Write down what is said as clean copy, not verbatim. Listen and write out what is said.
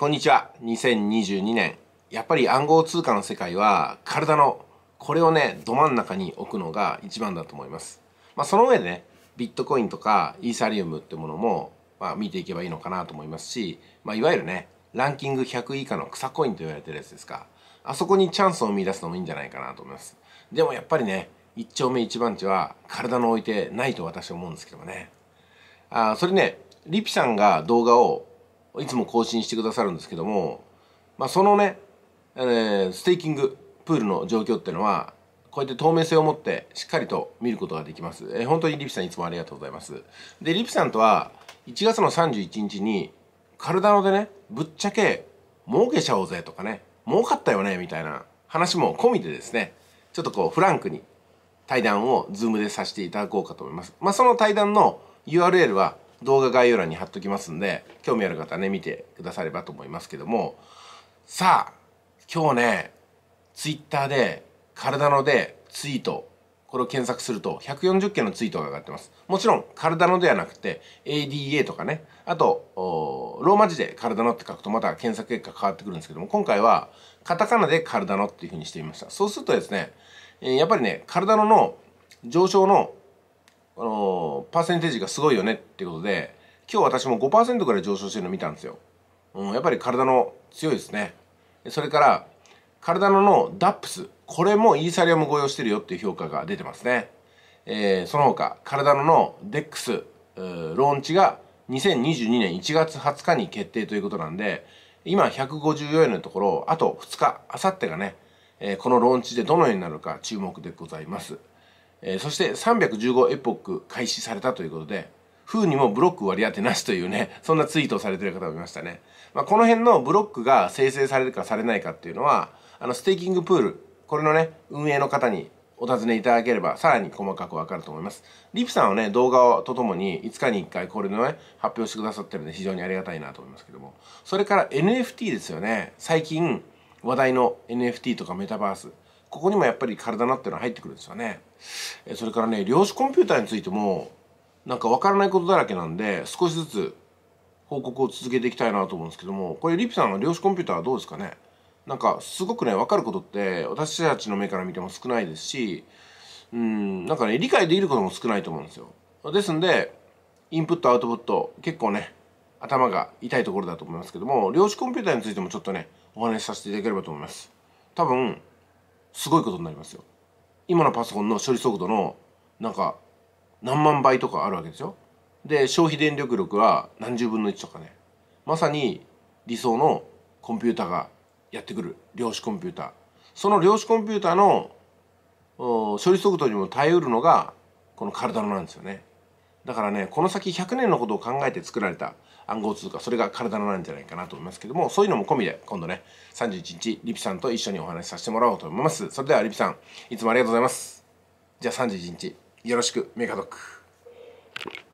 こんにちは。2022年。やっぱり暗号通貨の世界は体のこれをね、ど真ん中に置くのが一番だと思います。まあその上でね、ビットコインとかイーサリウムってものも、まあ、見ていけばいいのかなと思いますし、まあ、いわゆるね、ランキング100以下の草コインと言われてるやつですか。あそこにチャンスを見出すのもいいんじゃないかなと思います。でもやっぱりね、一丁目一番地は体の置いてないと私は思うんですけどもね。それね、リピさんが動画をいつも更新してくださるんですけども、まあ、そのね、ステーキングプールの状況っていうのはこうやって透明性を持ってしっかりと見ることができます。本当にリピさんいつもありがとうございます。でリピさんとは1月の31日に体のでね、ぶっちゃけ儲けちゃおうぜとかね、儲かったよねみたいな話も込みでですね、ちょっとこうフランクに対談をズームでさせていただこうかと思います。まあ、その対談の URL は動画概要欄に貼っときますんで、興味ある方はね、見てくださればと思いますけども、さあ、今日ね、ツイッターで、体のでツイート、これを検索すると、140件のツイートが上がってます。もちろん、体のではなくて、ADA とかね、あと、ローマ字で体のって書くと、また検索結果変わってくるんですけども、今回は、カタカナで体のっていうふうにしてみました。そうするとですね、やっぱりね、体のの上昇のパーセンテージがすごいよねっていうことで、今日私も 5% ぐらい上昇してるの見たんですよ。やっぱり体の強いですね。それから体のの DAPS、 これもイーサリアムご用してるよっていう評価が出てますね。その他体のの DEX ローンチが2022年1月20日に決定ということなんで、今154円のところ、あと2日、あさってがね、このローンチでどのようになるか注目でございます。そして315エポック開始されたということで、風にもブロック割り当てなしというね、そんなツイートをされてる方もいましたね。まあ、この辺のブロックが生成されるかされないかっていうのは、ステーキングプール、これのね、運営の方にお尋ねいただければ、さらに細かくわかると思います。リプさんはね、動画とともに5日に1回これのね、発表してくださってるんで、非常にありがたいなと思いますけども。それから NFT ですよね。最近話題の NFT とかメタバース。ここにもやっぱり体のっていうのは入ってくるんですよね。それからね、量子コンピューターについても、なんかわからないことだらけなんで、少しずつ報告を続けていきたいなと思うんですけども、これ、リピさんの量子コンピューターはどうですかね。なんか、すごくね、わかることって、私たちの目から見ても少ないですし、なんかね、理解できることも少ないと思うんですよ。ですんで、インプット、アウトプット、結構ね、頭が痛いところだと思いますけども、量子コンピューターについてもちょっとね、お話しさせていただければと思います。多分、すごいことになりますよ。今のパソコンの処理速度のなんか何万倍とかあるわけですよ。で消費電力力は何十分の1とかね、まさに理想のコンピューターがやってくる量子コンピューター、その量子コンピューターの処理速度にも耐えうるのがこの体のなんですよね。だからね、この先100年のことを考えて作られた暗号通貨、それが体のなんじゃないかなと思いますけども、そういうのも込みで今度ね、31日リピさんと一緒にお話しさせてもらおうと思います。それではリピさん、いつもありがとうございます。じゃあ31日よろしく、メガドック。